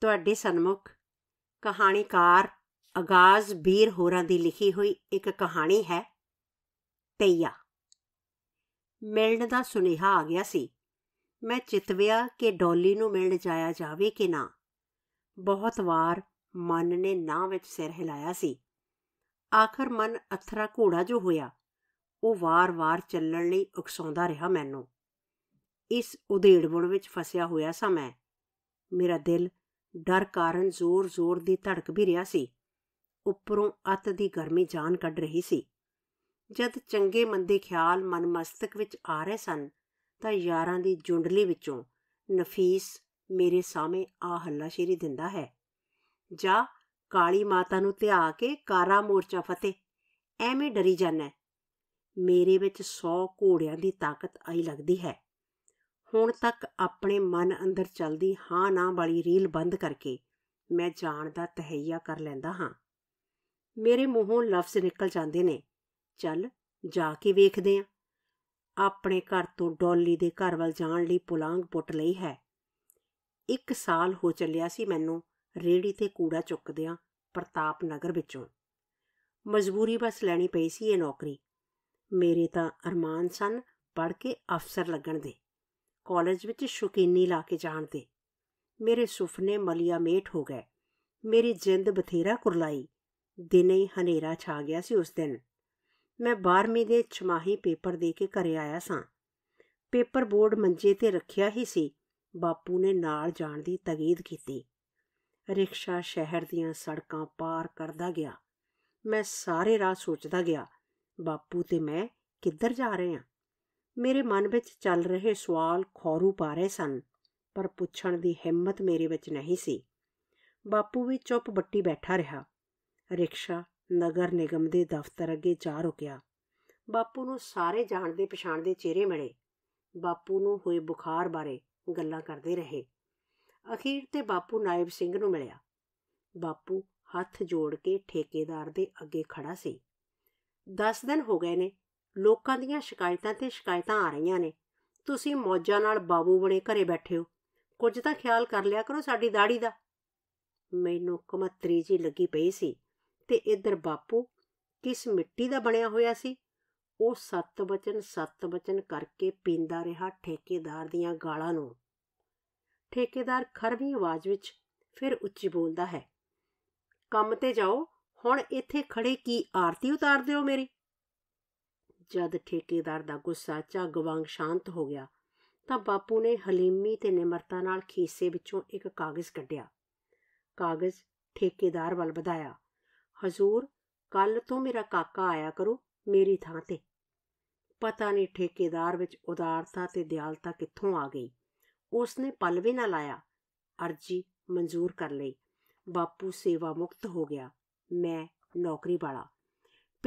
ਤੁਹਾਡੇ ਸਨਮੁਖ ਕਹਾਣੀਕਾਰ ਅਗਾਜ਼ਬੀਰ ਹੋਰਾਂ ਦੀ ਲਿਖੀ ਹੋਈ ਇੱਕ ਕਹਾਣੀ ਹੈ ਤਈਆ। ਮਿਲਣ ਦਾ ਸੁਨੇਹਾ ਆ ਗਿਆ ਸੀ। मैं चितविया कि डॉली नूं मिल जाया जावे कि ना। बहुत वार मन ने ना विच सिर हिलाया सी। आखिर मन अथरा घोड़ा जो होया वो वार वार चलण लई उकसाउंदा रहा। मैनू इस उधेड़वुण विच फसिया होया सा। मैं मेरा दिल डर कारण जोर जोर दी धड़क भी रहा सी। उपरों अत दी गर्मी जान कढ़ रही सी। जद चंगे मंदे ख्याल मन मस्तक विच आ रहे सन तो यारां दी जुंडली विचों नफीस मेरे सामने आ हल्लाशेरी दिंदा है, जा काली माता नूं धिया के कारा मोर्चा फतेह, एवें डरी जाना। मेरे विच 100 घोड़ियां दी ताकत आई लगदी है। हुण तक अपने मन अंदर चलदी हाँ ना वाली रील बंद करके मैं जाण दा तहैया कर लैंदा हाँ। मेरे मूहों लफ्ज़ निकल जांदे ने, चल जा के वेखदे आं। अपने घर तो डॉली दे घर वल जाण लई पुलांग पुट लई है। 1 साल हो चलिया सी मैनू रेहड़ी ते कूड़ा चुकदियां प्रताप नगर विचों। मजबूरी बस लैनी पई सी ये नौकरी। मेरे तां अरमान सन पढ़ के अफसर लगण दे, कॉलेज विच शौकीनी ला के जाण दे। मेरे सुफने मलिया मेट हो गए। मेरी जिंद बथेरा कुरलाई। दिने ही हनेरा छा गया सी उस दिन। मैं 12वीं दे छमाही पेपर दे के घरे आया सां। पेपर बोर्ड मंजे ते रखिया ही सी। बापू ने नाल जाण दी तगीद कीती। रिक्शा शहर दियां सड़कां पार करदा गया। मैं सारे राह सोचदा गया, बापू ते मैं किधर जा रहे हां। मेरे मन विच चल रहे सवाल खौरू पा रहे सन, पर पुछण दी हिम्मत मेरे विच नहीं सी। बापू भी चुप बट्टी बैठा रहा। रिक्शा नगर निगम दे दफ्तर अगे जा रुकिया। बापू नूं सारे जाणदे पछाणदे चेहरे मिले। बापू नूं होए बुखार बारे गल्लां करदे रहे। अखीर ते बापू नायब सिंह नूं मिलिया। बापू हथ जोड़ के ठेकेदार दे अगे खड़ा सी। 10 दिन हो गए ने, लोकां दीयां शिकायतां ते शिकायतां आ रहीयां ने। तुसीं मौजां नाल बाबू बने घरे बैठे हो, कुछ तां ख्याल कर लिया करो साडी दाढ़ी दा। मैनूं कमत्तरी जी लगी पई सी ते इधर बापू किस मिट्टी दा बनिया होया सी, ओ सत वचन करके पींदा रहा ठेकेदार दियां गालां नूं। ठेकेदार खरवी आवाज़ विच फिर उच्ची बोलदा है, कम ते जाओ, हुण इत्थे खड़े की आरती उतार दिओ मेरी। जद ठेकेदार दा गुस्सा झग वांग शांत हो गया तां बापू ने हलीमी ते निमरता नाल खीसे विचों एक कागज़ कढिया। कागज़ ठेकेदार वल वधाया, हजूर कल तो मेरा काका आया करो मेरी थां ते। पता नहीं ठेकेदार विच उदारता ते दयालता कित्थों आ गई। उसने पल भी ना लाया, अर्जी मंजूर कर लई। बापू सेवा मुक्त हो गया, मैं नौकरी वाला।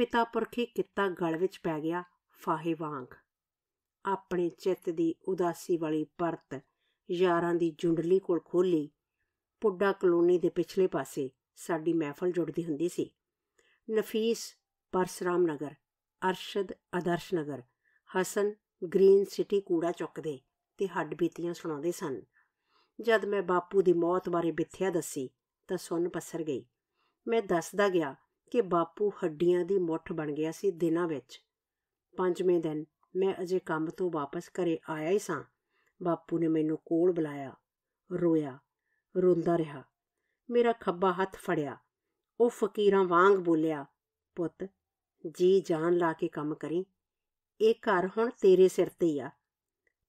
पिता पुरखी किता गल विच पै गया फाहे वांग। अपने चित दी उदासी वाली परत यारां दी जुंडली कोल खोली। पुड्डा कलोनी दे पिछले पासे साड़ी महफल जुड़ती हुंदी सी। नफीस परसराम नगर, अरशद आदर्श नगर, हसन ग्रीन सिटी कूड़ा चुकदे ते हड्ड बीतियां सुणाउंदे सन। जद मैं बापू दी मौत बारे बिथिया दसी तां सुन पसर गई। मैं दसदा गया कि बापू हड्डियां दी मुठ बन गया सी। दिनां विच 5वें दिन मैं अजे काम तो वापस घरे आया ही सां। बापू ने मैनूं कोल बुलाया, रोया, रोंदा रहा। मेरा खब्बा हथ फड़िया। वो फकीरां वांग बोलिया, पुत जी जान ला के कम करी, ये घर हुण तेरे सिर ते ही आ।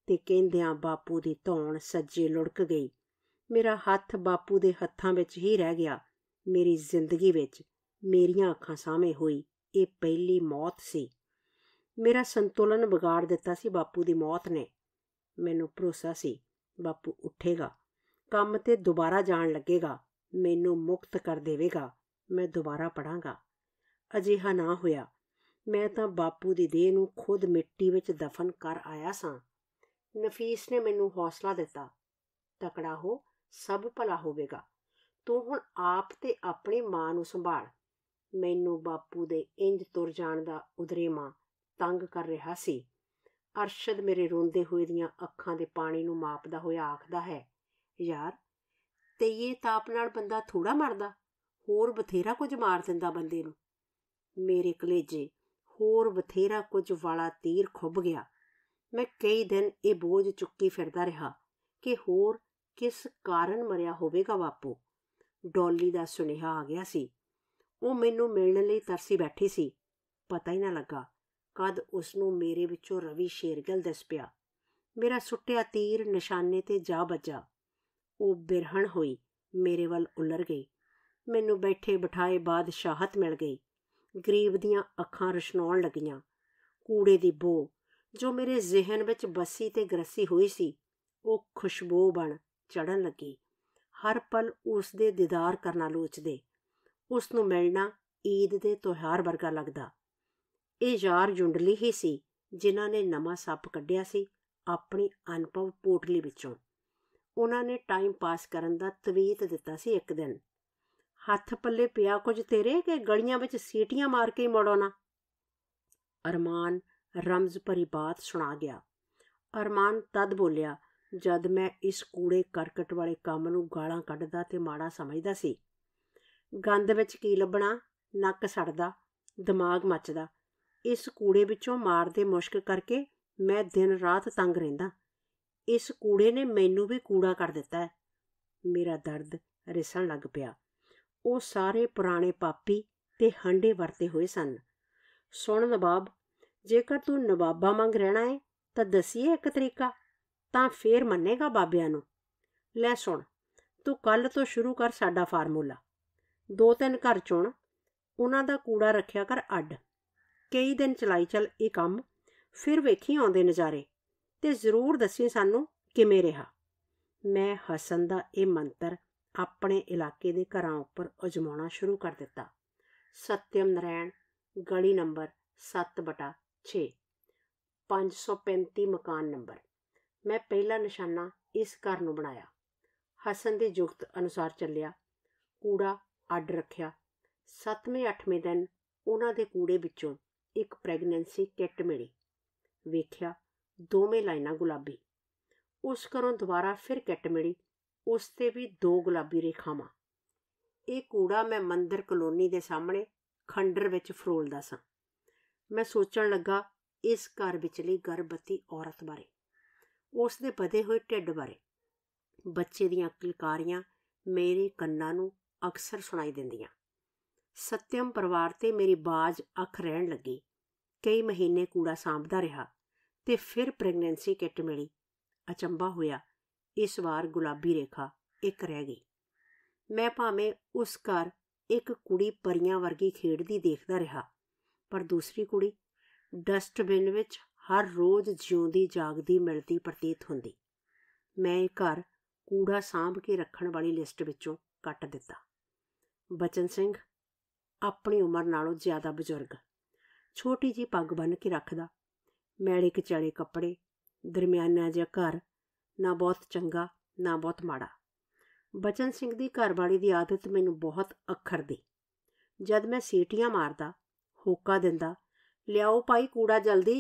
ते कहंदियां बापू दी धौण सज्जे लुढ़क गई। मेरा हथ बापू दे हत्थां विच ही रह गया। मेरी जिंदगी विच मेरियां अखां सामने होई ये पहली मौत सी। मेरा संतुलन बिगाड़ दिता सी बापू दी मौत ने। मैनूं भरोसा सी बापू उठेगा, काम ते दुबारा जाण लगेगा, मैनू मुक्त कर देवेगा, मैं दोबारा पढ़ांगा। अजिहा ना होया। मैं तां बापू दी देह नूं खुद मिट्टी विच दफन कर आया सां। नफीस ने मैनू हौसला दिता, तकड़ा हो, सब भला होवेगा, तूं हुण आप ते अपनी मां नूं संभाल। मैनू बापू दे इंज तुर जाण दा उदरेमा तंग कर रहा सी। अरशद मेरे रोंदे होए दीयां अखां दे पाणी नूं मापदा होया आखदा है, यार ते ये ताप नाल बंदा थोड़ा मरदा, होर बथेरा कुछ मार दिंदा बंदे नूं। मेरे कलेजे होर बथेरा कुछ वाला तीर खुभ गया। मैं कई दिन ये बोझ चुकी फिरदा रहा कि होर किस कारण मरिया होवेगा बापू। डॉली दा सुनेहा आ गया सी। वो मैनूं मिलने लई तरसी बैठी सी, पता ही ना लगा कद उसनूं मेरे विचों रवि शेरगिल दिस पिया। मेरा सुटिया तीर निशाने ते जा बजा। वो बिरहण हुई मेरे वाल उलर गई। मैनूं बैठे बिठाए बादशाहत मिल गई। गरीब दियां अखां रशनौण लगियां। कूड़े दी बो जो मेरे जहन विच बसी ते ग्रसी हुई सी वो खुशबू बन चढ़न लगी। हर पल उस दे दीदार करना लोचदे, उसनूं मिलना ईद दे त्योहार वर्गा लगदा। ये यार जुंडली ही सी जिन्हां ने नवां सप कढ़िया सी अपनी अनपव पोटली विचों। उन्हां ने टाइम पास करन दा तवीत दिता सी। एक दिन हथ पल्ले पिया कुछ तेरे के गलियां विच सीटियां मार के मुड़ आउणा। अरमान रमज भरी बात सुना गया। अरमान तद बोलिया जद मैं इस कूड़े करकट वाले काम नूं गालां कढ़दा ते माड़ा समझदा सी। गंद विच की लभना, नक सड़दा, दिमाग मचदा। इस कूड़े विचों मार दे मुश्क करके मैं दिन रात तंग रहिंदा। इस कूड़े ने मैनूं भी कूड़ा कर दिता है। मेरा दर्द रिसण लग पिया। वो सारे पुराने पापी ते हंडे वरते हुए सन। सुन नवाब, जेकर तू नवाबा मंग रहना है तो दसीए एक तरीका, तां फिर मनेगा बाबियां नूं। लै सुन, तू कल तो शुरू कर साडा फार्मूला। 2-3 घर चुन, उन्हां दा कूड़ा रखिया कर अड। कई दिन चलाई चल ये काम, फिर वेखी आउंदे नज़ारे ते जरूर दसी सानूं किवें रहा। मैं हसन दा ये मंत्र अपने इलाके दे घरां उपर अजमाउणा शुरू कर दिता। सत्यम नारायण गली नंबर 7/6 535 मकान नंबर। मैं पहला निशाना इस घर नूं बनाया। हसन दे जुगत अनुसार चलिया। कूड़ा अड रखिया। 7वें 8वें दिन उन्हां दे कूड़े विचों एक प्रैगनेंसी किट मिली। वेखिया 2वें लाइना गुलाबी। उस घरों दोबारा फिर किट मिली, उसते भी 2 गुलाबी रेखावां। ये कूड़ा मैं मंदिर कलोनी के सामने खंडर विच फरोलदा सां। मैं सोचण लगा इस घर विचली गर्भवती औरत बारे, उसके बधे हुए ढिड बारे। बच्चे दीयां किलकारियां मेरे कन्नां नूं अक्सर सुनाई दिंदियां। सत्यम परिवार ते मेरी बाज अख रहण लगी। कई महीने कूड़ा सांभदा रहा ते फिर प्रैगनेंसी किट मिली। अचंबा होया, इस बार गुलाबी रेखा एक रह गई। मैं भावें उस घर एक कुड़ी परियां वर्गी खेडदी देखदा रहा, पर दूसरी कुड़ी डस्टबिन विच हर रोज़ जिउंदी जागदी मिलदी प्रतीत हुंदी। मैं घर कूड़ा सांभ के रखण वाली लिस्ट विचों कट दिता। बचन सिंह अपनी उम्र नालों ज़्यादा बजुर्ग, छोटी जी पग बन के रखदा, मैले कचड़े कपड़े, दरम्याना जिहा घर, ना बहुत चंगा ना बहुत माड़ा। बचन सिंह दी घरवाली दी आदत मैनूं बहुत अखर दी। जद मैं सीटियां मारदा, होका दिंदा, लियाओ भाई कूड़ा जल्दी,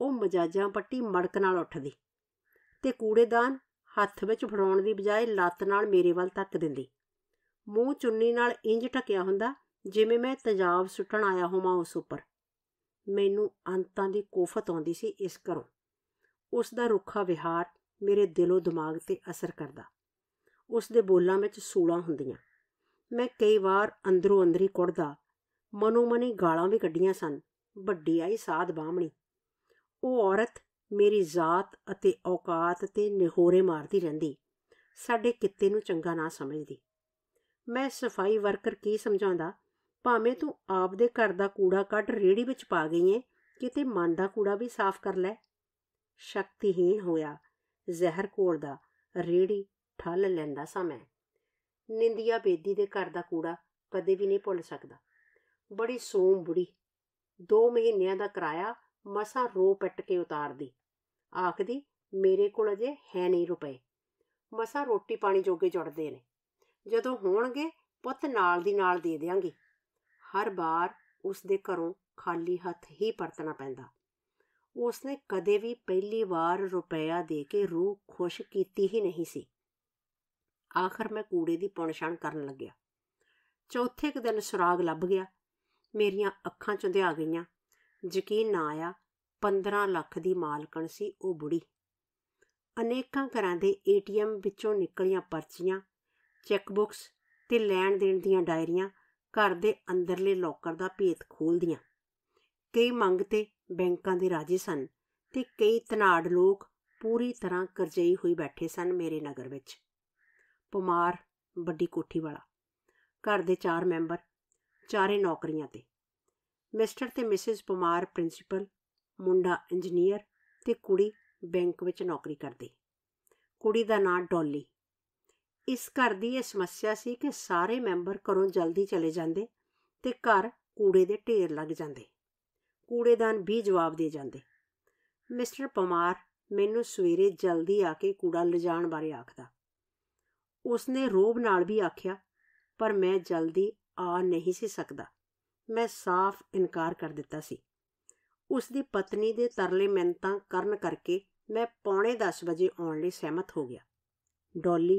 वो मजाजां पट्टी मड़क नाल उठदी ते कूड़ेदान हत्थ विच फड़ाउण दी बजाय लत्त नाल मेरे वल तक दिंदी। मूँह चुन्नी नाल इंज ढकिया हुंदा जिवें मैं तेजाब सुट्टण आया होवां उस उपर। मैनूं अंतां दी कोफत आउंदी सी इस घरों। उस दा रुखा विहार मेरे दिलो दिमाग ते असर करदा। उस दे बोलां विच सूलां हुंदियां। मैं कई बार अंदरों अंदरी कुड़दा, मनो मनी गालां भी कड्डियां सन। वड्डी आई साध बाहमणी। ओह औरत मेरी जात अते औकात ते निहोरे मारदी रहिंदी, साडे किते नूं चंगा ना समझदी। मैं सफाई वर्कर की समझाउंदा, भावें तूं आप दे घर दा कूड़ा कढ रेहड़ी विच पा गई है, किते मन दा कूड़ा भी साफ कर लै। शक्तिहीन होया ਜ਼ਹਿਰ ਕੋਲ ਦਾ ਰੇੜੀ ਠੱਲ ਲੈਂਦਾ ਸਾਂ। ਮੈਂ ਨਿੰਦਿਆ ਬੇਦੀ ਦੇ ਘਰ ਦਾ ਕੂੜਾ ਕਦੇ ਵੀ ਨਹੀਂ ਭੁੱਲ ਸਕਦਾ। ਬੜੀ ਸੋਮ ਬੁੜੀ 2 ਮਹੀਨਿਆਂ ਦਾ ਕਿਰਾਇਆ ਮਸਾਂ ਰੋ ਪਿੱਟ ਕੇ ਉਤਾਰਦੀ। ਆਖਦੀ ਮੇਰੇ ਕੋਲ ਅਜੇ ਹੈ ਨਹੀਂ ਰੁਪਏ, ਮਸਾਂ ਰੋਟੀ ਪਾਣੀ ਜੋਗੇ ਜੁੜਦੇ ਨੇ, ਜਦੋਂ ਹੋਣਗੇ ਪੁੱਤ ਨਾਲ ਦੀ ਨਾਲ ਦੇ ਦਿਆਂਗੀ। ਹਰ ਵਾਰ ਉਸ ਦੇ ਘਰੋਂ ਖਾਲੀ ਹੱਥ ਹੀ ਪਰਤਣਾ ਪੈਂਦਾ। उसने कदे भी पहली बार रुपया दे के रूह खुश कीती ही नहीं सी। आखिर मैं कूड़े की पुणछाण करन लग्या। चौथे क दिन सुराग लभ गया। मेरिया अखां चुंधिया गईयां। यकीन ना आया 15 लाख की मालकण सी ओ बुढ़ी। अनेकां घरां दे ATM विचों निकलियां परचियां, चैकबुक्स ते लैण देण दियां डायरियां घर दे अंदरले लॉकर दा भेत खोलदियां। कई मंगते बैंकां दे राजी सन ते कई धनाड़ लोग पूरी तरह करजई हुई बैठे सन मेरे नगर विच। पुमार बड़ी कोठी वाला घर दे 4 मैंबर, चारे नौकरियां ते। मिस्टर ते मिसिज पुमार प्रिंसीपल, मुंडा इंजीनियर ते कुड़ी बैंक विच नौकरी करदी। कुड़ी दा नाम डॉली। इस घर दी यह समस्या सी कि सारे मैंबर घरों जल्दी चले जांदे ते घर कूड़े दे ढेर लग जांदे। कूड़ेदान भी जवाब दे जांदे। मिस्टर पुमार मैनू सवेरे जल्दी आके कूड़ा लिजाण बारे आखदा। उसने रोब नाल भी आख्या पर मैं जल्दी आ नहीं सी सकदा। मैं साफ इनकार कर दिता सी। उसकी पत्नी दे तरले मिन्नतां करन करके मैं 9:45 आउण लई सहमत हो गया। डॉली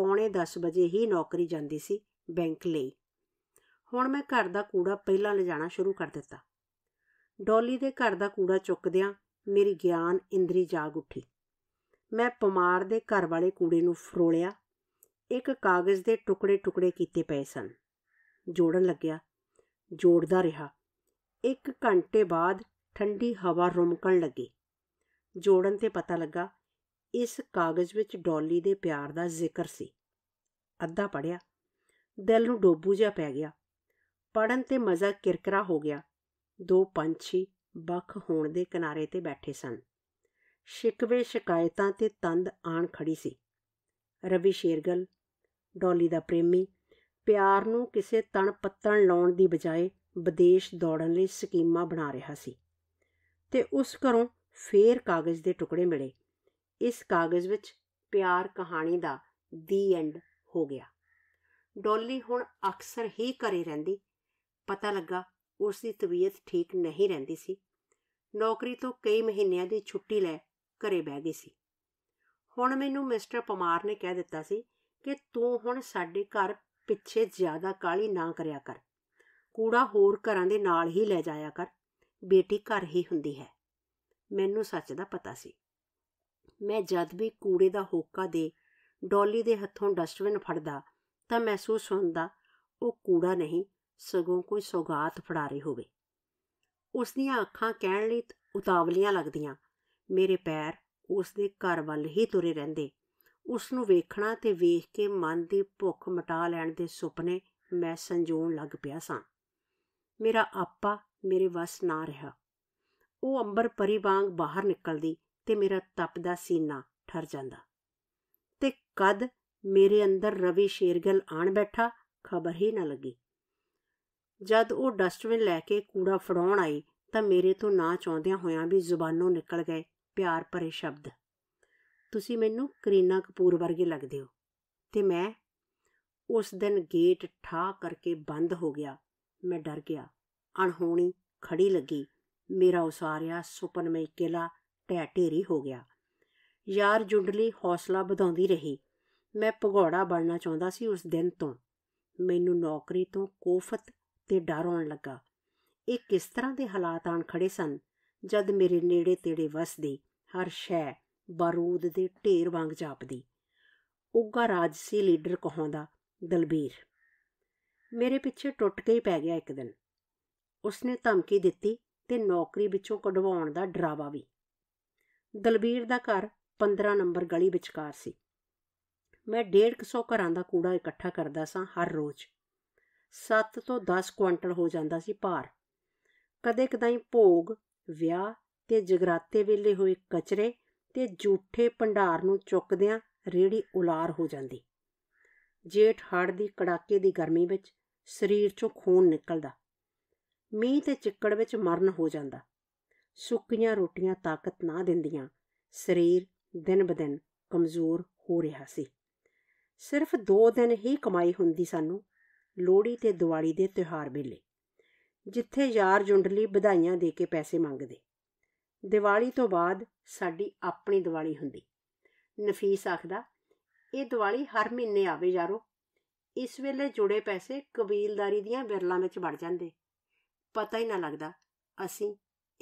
9:45 ही नौकरी जांदी सी बैंक लई। हुण मैं घर दा कूड़ा पहलां लिजाणा शुरू कर दिता। डॉली दे घर दा कूड़ा चुकदियां मेरी ज्ञान इंदरी जाग उठी। मैं पुमार दे घर वाले कूड़े नूं फरोलिया। एक कागज़ दे टुकड़े टुकड़े कीते पए सन, जोड़न लग्या, जोड़दा रहा। 1 घंटे बाद ठंडी हवा रुमकण लगी। जोड़न ते पता लगा इस कागज़ विच डॉली दे प्यार दा जिक्र सी। अद्धा पढ़िया, दिल नूं डोबू जिहा पै गया। पढ़न ते मज़ा किरकिरा हो गया। 2 पंछी बख होण दे किनारे ते बैठे सन। शिकवे शिकायतां ते तंद आण खड़ी सी। रवि शेरगिल डॉली दा प्रेमी प्यार नूं किसे तण पत्तण लाउण दी बजाय विदेश दौड़न लई स्कीमां बना रहा सी। ते उस घरों फेर कागज़ दे टुकड़े मिले। इस कागज़ विच प्यार कहानी दा दी एंड हो गया। डॉली हुण अक्सर ही घरे रहिंदी। पता लगा उसकी तबीयत ठीक नहीं रहिंदी सी। नौकरी तो कई महीनों की छुट्टी लै घरे बह गई सी। हुण मैनू मिस्टर पुमार ने कह दिता सी कि तू हुण साडे घर पिछे ज़्यादा काली ना करया कर। कूड़ा होर घरां दे नाल ही लै जाया कर। बेटी घर ही हुंदी है। मैनू सच दा पता सी। मैं जद भी कूड़े दा होका दे डॉली दे हत्थों डस्टबिन फड़दा तां महसूस हुंदा ओह कूड़ा नहीं सगों कोई सौगात फड़ा रही होवे। उस दियां अखां कहण लई उतावलियां लगदियां। मेरे पैर उस दे घर वल ही तुरे रहिंदे। उसनूं वेखणा ते वेख के मन दी भुख मिटा लैण दे सुपने मैं संजोण लग पिया सां। मेरा आपा मेरे वस ना रहा। ओह अंबर परी वांग बाहर निकलदी ते मेरा तपदा सीना ठर जांदा। ते कद मेरे अंदर रवि शेरगिल आण बैठा खबर ही ना लगी। जद वो डस्टबिन लैके कूड़ा फड़ाउण आई तां मेरे तो ना चाहुंदियां होयां भी जुबानों निकल गए प्यार भरे शब्द। तुसीं मैनूं करीना कपूर वर्गे लगदे हो। ते मैं उस दिन गेट ठा करके बंद हो गया। मैं डर गया। अणहोनी खड़ी लगी। मेरा उसारिया सुपनमई किला ढह ढेरी हो गया। यार जुंडली हौसला बधाउंदी रही। मैं भगौड़ा बनना चाहुंदा सी। उस दिन तो मैनूं नौकरी तो कोफत ते डर आउण लगा। ये किस तरह के हालात आण खड़े सन जद मेरे नेड़े तेड़े वसदी हर शह बारूद दे ढेर वांग जापदी। उगा राजसी लीडर कहाउंदा दलबीर मेरे पिछे टुट के ही पै गया। एक दिन उसने धमकी दिती ते नौकरी विचों कढवाउण दा डरावा भी। दलबीर दा घर 15 नंबर गली विचकार सी। मैं 150 घरां दा कूड़ा इकट्ठा करदा सां। हर रोज़ 7 तो 10 क्वांटल हो जांदा सी भार। कदे कदाई भोग ਵਿਆਹ ਤੇ ਜਗਰਾਤੇ ਵੇਲੇ ਹੋਏ ਕਚਰੇ ਤੇ ਝੂਠੇ ਭੰਡਾਰ ਨੂੰ ਚੁੱਕਦਿਆਂ ਰੇੜੀ ਉਲਾਰ ਹੋ ਜਾਂਦੀ। ਜੇਠ ਹੜ੍ਹ ਦੀ ਕੜਾਕੇ ਦੀ ਗਰਮੀ ਵਿੱਚ ਸਰੀਰ 'ਚੋਂ ਖੂਨ ਨਿਕਲਦਾ। ਮੀਂਹ ਤੇ ਚਿੱਕੜ ਵਿੱਚ ਮਰਨ ਹੋ ਜਾਂਦਾ। ਸੁੱਕੀਆਂ ਰੋਟੀਆਂ ਤਾਕਤ ਨਾ ਦਿੰਦੀਆਂ। ਸਰੀਰ ਦਿਨ ਬ ਦਿਨ ਕਮਜ਼ੋਰ ਹੋ ਰਿਹਾ ਸੀ। ਸਿਰਫ 2 ਦਿਨ ਹੀ ਕਮਾਈ ਹੁੰਦੀ ਸਾਨੂੰ, ਲੋਹੜੀ ਤੇ ਦੀਵਾਲੀ ਦੇ ਤਿਉਹਾਰ ਵੇਲੇ, ਜਿੱਥੇ ਯਾਰ ਜੁੰਡਲੀ ਵਧਾਈਆਂ ਦੇ ਕੇ ਪੈਸੇ ਮੰਗਦੇ। ਦੀਵਾਲੀ ਤੋਂ ਬਾਅਦ ਸਾਡੀ ਆਪਣੀ ਦੀਵਾਲੀ ਹੁੰਦੀ। ਨਫੀਸ ਆਖਦਾ ਇਹ ਦੀਵਾਲੀ ਹਰ ਮਹੀਨੇ ਆਵੇ ਯਾਰੋ। ਇਸ ਵੇਲੇ ਜੁੜੇ ਪੈਸੇ ਕਬੀਲਦਾਰੀ ਦੀਆਂ ਬਿਰਲਾਂ ਵਿੱਚ ਵੜ ਜਾਂਦੇ, ਪਤਾ ਹੀ ਨਾ ਲੱਗਦਾ। ਅਸੀਂ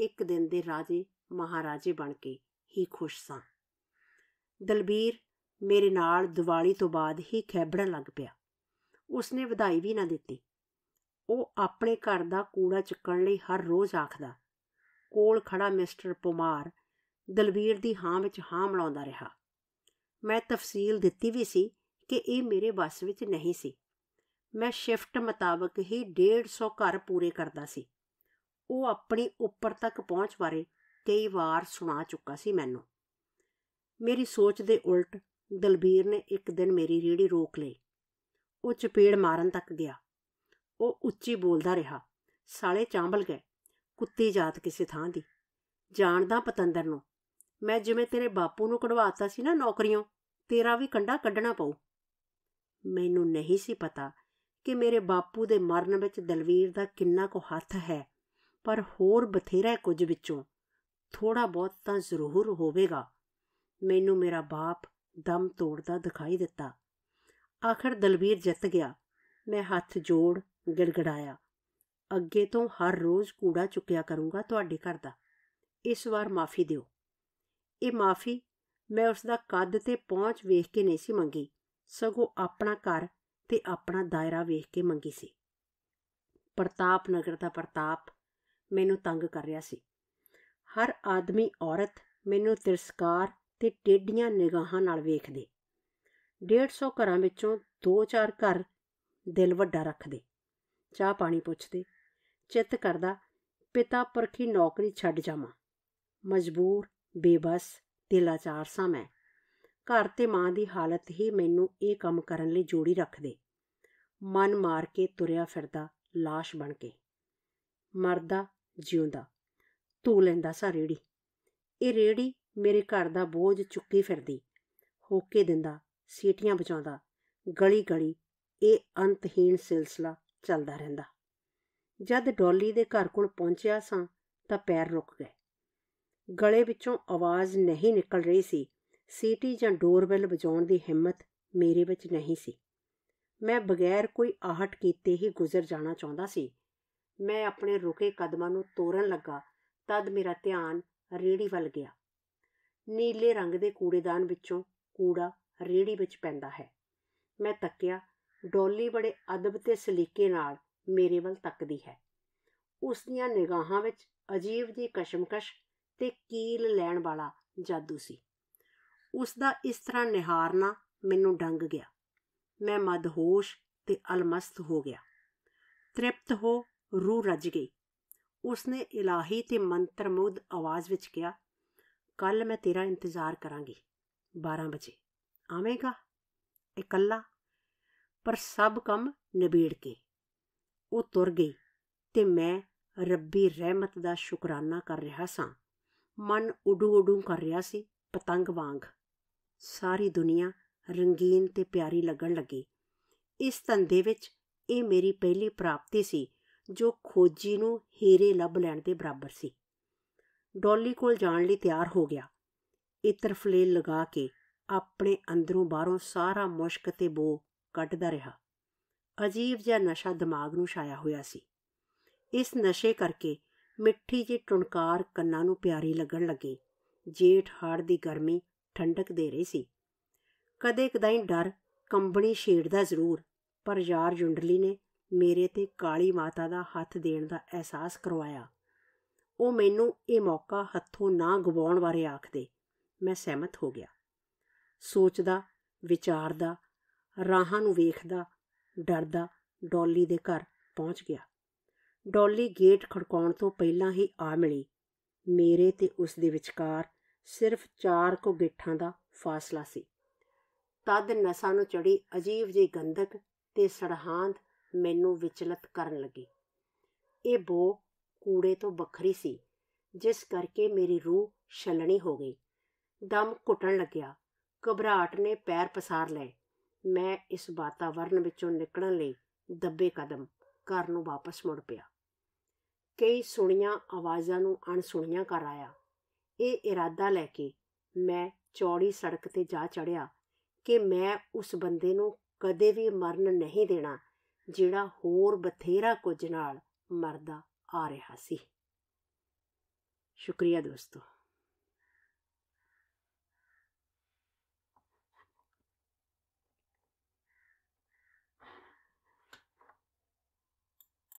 ਇੱਕ ਦਿਨ ਦੇ ਰਾਜੇ ਮਹਾਰਾਜੇ ਬਣ ਕੇ ਹੀ ਖੁਸ਼ ਸਾਂ। ਦਲਬੀਰ ਮੇਰੇ ਨਾਲ ਦੀਵਾਲੀ ਤੋਂ ਬਾਅਦ ਹੀ ਖੈਬੜਨ ਲੱਗ ਪਿਆ। ਉਸਨੇ ਵਧਾਈ ਵੀ ਨਾ ਦਿੱਤੀ। ਉਹ ਆਪਣੇ ਘਰ ਦਾ ਕੂੜਾ ਚੁੱਕਣ ਲਈ ਹਰ ਰੋਜ਼ ਆਖਦਾ। ਕੋਲ ਖੜਾ ਮਿਸਟਰ ਪੁਮਾਰ ਦਲਬੀਰ ਦੀ ਹਾਂ ਵਿੱਚ ਹਾਂ ਮਿਲਾਉਂਦਾ ਰਿਹਾ। ਮੈਂ ਤਫਸੀਲ ਦਿੱਤੀ ਵੀ ਸੀ ਕਿ ਇਹ ਮੇਰੇ ਵੱਸ ਵਿੱਚ ਨਹੀਂ ਸੀ। ਮੈਂ ਸ਼ਿਫਟ ਮੁਤਾਬਕ ਹੀ 150 ਘਰ ਪੂਰੇ ਕਰਦਾ ਸੀ। ਉਹ ਆਪਣੀ ਉੱਪਰ ਤੱਕ ਪਹੁੰਚ ਬਾਰੇ ਕਈ ਵਾਰ ਸੁਣਾ ਚੁੱਕਾ ਸੀ ਮੈਨੂੰ। ਮੇਰੀ ਸੋਚ ਦੇ ਉਲਟ ਦਲਬੀਰ ਨੇ ਇੱਕ ਦਿਨ ਮੇਰੀ ਰੇਹੜੀ ਰੋਕ ਲਈ। ਉਹ ਚਪੇੜ ਮਾਰਨ ਤੱਕ ਗਿਆ। ਉਹ ਉੱਚੀ ਬੋਲਦਾ ਰਿਹਾ, ਸਾਲੇ ਚਾਂਬਲ ਗਏ, ਕੁੱਤੀ ਜਾਤ ਕਿਸੇ ਥਾਂ ਦੀ। ਜਾਣਦਾ ਪਤੰਦਰ ਨੂੰ, ਮੈਂ ਜਿਵੇਂ ਤੇਰੇ ਬਾਪੂ ਨੂੰ ਕਢਵਾਤਾ ਸੀ ਨਾ ਨੌਕਰੀਓਂ, ਤੇਰਾ ਵੀ ਕੰਡਾ ਕੱਢਣਾ ਪਊ। ਮੈਨੂੰ ਨਹੀਂ ਸੀ ਪਤਾ ਕਿ ਮੇਰੇ ਬਾਪੂ ਦੇ ਮਰਨ ਵਿੱਚ ਦਲਬੀਰ ਦਾ ਕਿੰਨਾ ਕੁ ਹੱਥ ਹੈ, ਪਰ ਹੋਰ ਬਥੇਰਾ ਕੁਝ ਵਿੱਚੋਂ ਥੋੜ੍ਹਾ ਬਹੁਤ ਤਾਂ ਜ਼ਰੂਰ ਹੋਵੇਗਾ। ਮੈਨੂੰ ਮੇਰਾ ਬਾਪ ਦਮ ਤੋੜਦਾ ਦਿਖਾਈ ਦਿੱਤਾ। ਆਖਰ ਦਲਬੀਰ ਜਿੱਤ ਗਿਆ। ਮੈਂ ਹੱਥ ਜੋੜ ਗਿੜਗੜਾਇਆ, ਅੱਗੇ ਤੋਂ ਹਰ ਰੋਜ਼ ਕੂੜਾ ਚੁੱਕਿਆ ਕਰੂੰਗਾ ਤੁਹਾਡੇ ਘਰ ਦਾ। ਇਸ ਵਾਰ ਮਾਫ਼ੀ ਦਿਓ। ਇਹ ਮਾਫ਼ੀ ਮੈਂ ਉਸ ਦਾ ਕੱਦ ਤੇ ਪਹੁੰਚ ਵੇਖ ਕੇ ਨਹੀਂ ਸੀ ਮੰਗੀ, ਸਗੋਂ ਆਪਣਾ ਘਰ ਤੇ ਆਪਣਾ ਦਾਇਰਾ ਵੇਖ ਕੇ ਮੰਗੀ ਸੀ। ਪ੍ਰਤਾਪ ਨਗਰ ਦਾ ਪ੍ਰਤਾਪ ਮੈਨੂੰ ਤੰਗ ਕਰ ਰਿਹਾ ਸੀ। ਹਰ ਆਦਮੀ ਔਰਤ ਮੈਨੂੰ ਤਿਰਸਕਾਰ ਤੇ ਟੇਢੀਆਂ ਨਿਗਾਹਾਂ ਨਾਲ ਵੇਖਦੇ। 150 ਘਰਾਂ ਵਿੱਚੋਂ 2-4 ਘਰ ਦਿਲ ਵੱਡਾ ਰੱਖਦੇ, ਚਾਹ ਪਾਣੀ ਪੁੱਛਦੇ। ਚਿੱਤ ਕਰਦਾ ਪਿਤਾ ਪੁਰਖੀ ਨੌਕਰੀ ਛੱਡ ਜਾਵਾਂ। ਮਜਬੂਰ, ਬੇਬਸ ਤੇ ਲਾਚਾਰ ਸਾਂ ਮੈਂ। ਘਰ ਤੇ ਮਾਂ ਦੀ ਹਾਲਤ ਹੀ ਮੈਨੂੰ ਇਹ ਕੰਮ ਕਰਨ ਲਈ ਜੋੜੀ ਰੱਖਦੇ। ਮਨ ਮਾਰ ਕੇ ਤੁਰਿਆ ਫਿਰਦਾ, ਲਾਸ਼ ਬਣ ਕੇ ਮਰਦਾ ਜਿਉਂਦਾ ਧੂ ਲੈਂਦਾ ਸਾਂ ਰੇਹੜੀ। ਇਹ ਰੇਹੜੀ ਮੇਰੇ ਘਰ ਦਾ ਬੋਝ ਚੁੱਕੀ ਫਿਰਦੀ, ਹੋਕੇ ਦਿੰਦਾ, ਸੀਟੀਆਂ ਬਚਾਉਂਦਾ। ਗਲੀ ਗਲੀ ਇਹ ਅੰਤਹੀਣ ਸਿਲਸਿਲਾ ਚੱਲਦਾ ਰਹਿੰਦਾ। ਜਦ ਡੋਲੀ ਦੇ ਘਰ ਕੋਲ ਪਹੁੰਚਿਆ ਸਾਂ ਤਾਂ ਪੈਰ ਰੁਕ ਗਏ। ਗਲੇ ਵਿੱਚੋਂ ਆਵਾਜ਼ ਨਹੀਂ ਨਿਕਲ ਰਹੀ ਸੀ। ਸੀਟੀ ਜਾਂ ਡੋਰਬੈਲ ਵਜਾਉਣ ਦੀ ਹਿੰਮਤ ਮੇਰੇ ਵਿੱਚ ਨਹੀਂ ਸੀ। ਮੈਂ ਬਗੈਰ ਕੋਈ ਆਹਟ ਕੀਤੇ ਹੀ ਗੁਜ਼ਰ ਜਾਣਾ ਚਾਹੁੰਦਾ ਸੀ। ਮੈਂ ਆਪਣੇ ਰੁਕੇ ਕਦਮਾਂ ਨੂੰ ਤੋਰਨ ਲੱਗਾ, ਤਦ ਮੇਰਾ ਧਿਆਨ ਰੇਹੜੀ ਵੱਲ ਗਿਆ। ਨੀਲੇ ਰੰਗ ਦੇ ਕੂੜੇਦਾਨ ਵਿੱਚੋਂ ਕੂੜਾ ਰੇਹੜੀ ਵਿੱਚ ਪੈਂਦਾ ਹੈ। ਮੈਂ ਤੱਕਿਆ, ਡੋਲੀ ਬੜੇ ਅਦਬ ਤੇ ਸਲੀਕੇ ਨਾਲ ਮੇਰੇ ਵੱਲ ਤੱਕਦੀ ਹੈ। ਉਸ ਦੀਆਂ ਨਿਗਾਹਾਂ ਵਿੱਚ ਅਜੀਬ ਜਿਹੀ ਕਸ਼ਮਕਸ਼ ਤੇ ਕੀਲ ਲੈਣ ਵਾਲਾ ਜਾਦੂ ਸੀ। ਉਸ ਦਾ ਇਸ ਤਰ੍ਹਾਂ ਨਿਹਾਰਨਾ ਮੈਨੂੰ ਡੰਗ ਗਿਆ। ਮੈਂ ਮਦਹੋਸ਼ ਤੇ ਅਲਮਸਤ ਹੋ ਗਿਆ। ਤ੍ਰਿਪਤ ਹੋ ਰੂਹ ਰੱਜ ਗਈ। ਉਸਨੇ ਇਲਾਹੀ ਤੇ ਮੰਤਰਮੁਗਧ ਆਵਾਜ਼ ਵਿੱਚ ਕਿਹਾ, ਕੱਲ ਮੈਂ ਤੇਰਾ ਇੰਤਜ਼ਾਰ ਕਰਾਂਗੀ, 12 ਵਜੇ ਆਵੇਂਗਾ ਇਕੱਲਾ, ਪਰ ਸਭ ਕੰਮ ਨਿਬੇੜ ਕੇ। ਉਹ ਤੁਰ ਗਈ ਤੇ ਮੈਂ ਰੱਬੀ ਰਹਿਮਤ ਦਾ ਸ਼ੁਕਰਾਨਾ ਕਰ ਰਿਹਾ ਸਾਂ। ਮਨ ਉਡੂ ਉਡੂ ਕਰ ਰਿਹਾ ਸੀ, ਪਤੰਗ ਵਾਂਗ। ਸਾਰੀ ਦੁਨੀਆ ਰੰਗੀਨ ਤੇ ਪਿਆਰੀ ਲੱਗਣ ਲੱਗੀ। ਇਸ ਧੰਦੇ ਵਿੱਚ ਇਹ ਮੇਰੀ ਪਹਿਲੀ ਪ੍ਰਾਪਤੀ ਸੀ, ਜੋ ਖੋਜੀ ਨੂੰ ਹੀਰੇ ਲੱਭ ਲੈਣ ਦੇ ਬਰਾਬਰ ਸੀ। ਡੋਲੀ ਕੋਲ ਜਾਣ ਲਈ ਤਿਆਰ ਹੋ ਗਿਆ। ਇਤਰਫਲੇ ਲਗਾ ਕੇ ਆਪਣੇ ਅੰਦਰੋਂ ਬਾਹਰੋਂ ਸਾਰਾ ਮੁਸ਼ਕ ਤੇ ਬੋ ਕੱਢਦਾ ਰਿਹਾ। ਅਜੀਬ ਜਿਹਾ ਨਸ਼ਾ ਦਿਮਾਗ ਨੂੰ ਛਾਇਆ ਹੋਇਆ ਸੀ। ਇਸ ਨਸ਼ੇ ਕਰਕੇ ਮਿੱਠੀ ਜਿਹੀ ਟੁਣਕਾਰ ਕੰਨਾਂ ਨੂੰ ਪਿਆਰੀ ਲੱਗਣ ਲੱਗੀ। ਜੇਠ ਹਾੜ ਦੀ ਗਰਮੀ ਠੰਡਕ ਦੇ ਰਹੀ ਸੀ। ਕਦੇ ਕਦਾਈ ਡਰ ਕੰਬਣੀ ਛੇੜਦਾ ਜ਼ਰੂਰ, ਪਰ ਯਾਰ ਜੁੰਡਲੀ ਨੇ ਮੇਰੇ 'ਤੇ ਕਾਲੀ ਮਾਤਾ ਦਾ ਹੱਥ ਦੇਣ ਦਾ ਅਹਿਸਾਸ ਕਰਵਾਇਆ। ਉਹ ਮੈਨੂੰ ਇਹ ਮੌਕਾ ਹੱਥੋਂ ਨਾ ਗਵਾਉਣ ਬਾਰੇ ਆਖਦੇ। ਮੈਂ ਸਹਿਮਤ ਹੋ ਗਿਆ। ਸੋਚਦਾ, ਵਿਚਾਰਦਾ, ਰਾਹਾਂ ਨੂੰ ਵੇਖਦਾ, ਡਰਦਾ ਡੋਲੀ ਦੇ ਘਰ ਪਹੁੰਚ ਗਿਆ। ਡੋਲੀ ਗੇਟ ਖੜਕਾਉਣ ਤੋਂ ਪਹਿਲਾਂ ਹੀ ਆ ਮਿਲੀ। ਮੇਰੇ ਤੇ ਉਸ ਦੇ ਵਿਚਕਾਰ ਸਿਰਫ 4 ਕੁ ਗਿੱਠਾਂ ਦਾ ਫਾਸਲਾ ਸੀ। ਤਦ ਨਸਾਂ ਨੂੰ ਚੜੀ ਅਜੀਬ ਜਿਹੀ ਗੰਧਕ ਤੇ ਸੜਹਾਂਦ ਮੈਨੂੰ ਵਿਚਲਿਤ ਕਰਨ ਲੱਗੀ। ਇਹ ਬੋ ਕੂੜੇ ਤੋਂ ਵੱਖਰੀ ਸੀ, ਜਿਸ ਕਰਕੇ ਮੇਰੀ ਰੂਹ ਛਲਣੀ ਹੋ ਗਈ। ਦਮ ਘੁੱਟਣ ਲੱਗਿਆ। ਘਬਰਾਹਟ ਨੇ ਪੈਰ ਪਸਾਰ ਲਏ। ਮੈਂ ਇਸ ਵਾਤਾਵਰਨ ਵਿੱਚੋਂ ਨਿਕਲਣ ਲਈ ਦੱਬੇ ਕਦਮ ਘਰ ਨੂੰ ਵਾਪਸ ਮੁੜ ਪਿਆ। ਕਈ ਸੁਣੀਆਂ ਆਵਾਜ਼ਾਂ ਨੂੰ ਅਣਸੁਣੀਆਂ ਕਰ ਆਇਆ। ਇਹ ਇਰਾਦਾ ਲੈ ਕੇ ਮੈਂ ਚੌੜੀ ਸੜਕ 'ਤੇ ਜਾ ਚੜ੍ਹਿਆ कि मैं उस बंदे नूं कदे भी मरन नहीं देना जिहड़ा होर बथेरा कुछ नाल मरदा आ रहा सी। शुक्रिया दोस्तों।